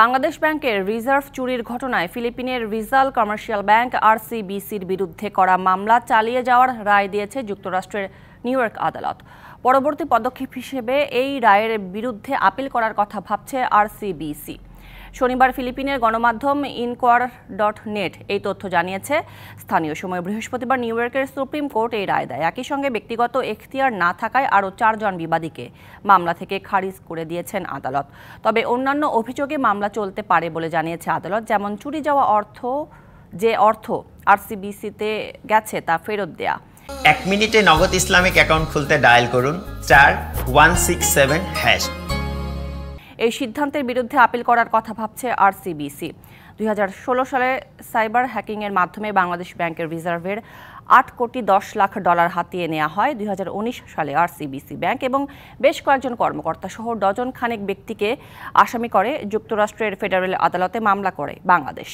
বাংলাদেশ ব্যাংকের রিজার্ভ চুরির ঘটনায় ফিলিপিনের রিজাল কমার্শিয়াল ব্যাংক আরসিবিসির বিরুদ্ধে করা মামলা চালিয়ে যাওয়ার রায় দিয়েছে যুক্তরাষ্ট্রের নিউইয়র্ক আদালত। পরবর্তী পদক্ষেপ হিসেবে এই রায়ের বিরুদ্ধে আপিল করার কথা ভাবছে আরসিবিসি। শনিবার ফিলিপিনের গণমাধ্যম inkor.net এই তথ্য জানিয়েছে। স্থানীয় সময় বৃহস্পতিবার নিউইয়র্কের সুপ্রিম কোর্ট এই রায় দেয়। একই সঙ্গে ব্যক্তিগত এখতিয়ার না থাকায় আরও 4 জন বিবাদীকে মামলা থেকে খারিজ করে দিয়েছেন আদালত। তবে অন্যান্য অভিযোগে মামলা চলতে পারে বলে জানিয়েছে আদালত, যেমন চুরি যাওয়া অর্থ আরসিবিসিতে গেছে তা ফেরত দেয়া। 1 মিনিটে নগদ ইসলামিক অ্যাকাউন্ট খুলতে ডায়াল করুন *167# এই সিদ্ধান্তের বিরুদ্ধে আপিল করার কথা ভাবছে আরসিবিসি। 2016 সালে সাইবার হ্যাকিংয়ের মাধ্যমে বাংলাদেশ ব্যাংকের রিজার্ভের $8,10,00,000 হাতিয়ে নেওয়া হয়। 2019 সালে আরসিবিসি ব্যাংক এবং বেশ কয়েকজন কর্মকর্তা সহ ডজন খানেক ব্যক্তিকে আসামি করে যুক্তরাষ্ট্রের ফেডারেল আদালতে মামলা করে বাংলাদেশ।